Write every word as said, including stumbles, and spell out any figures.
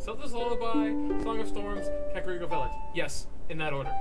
Zelda's Lullaby, Song of Storms, Kakariko Village. Yes, in that order.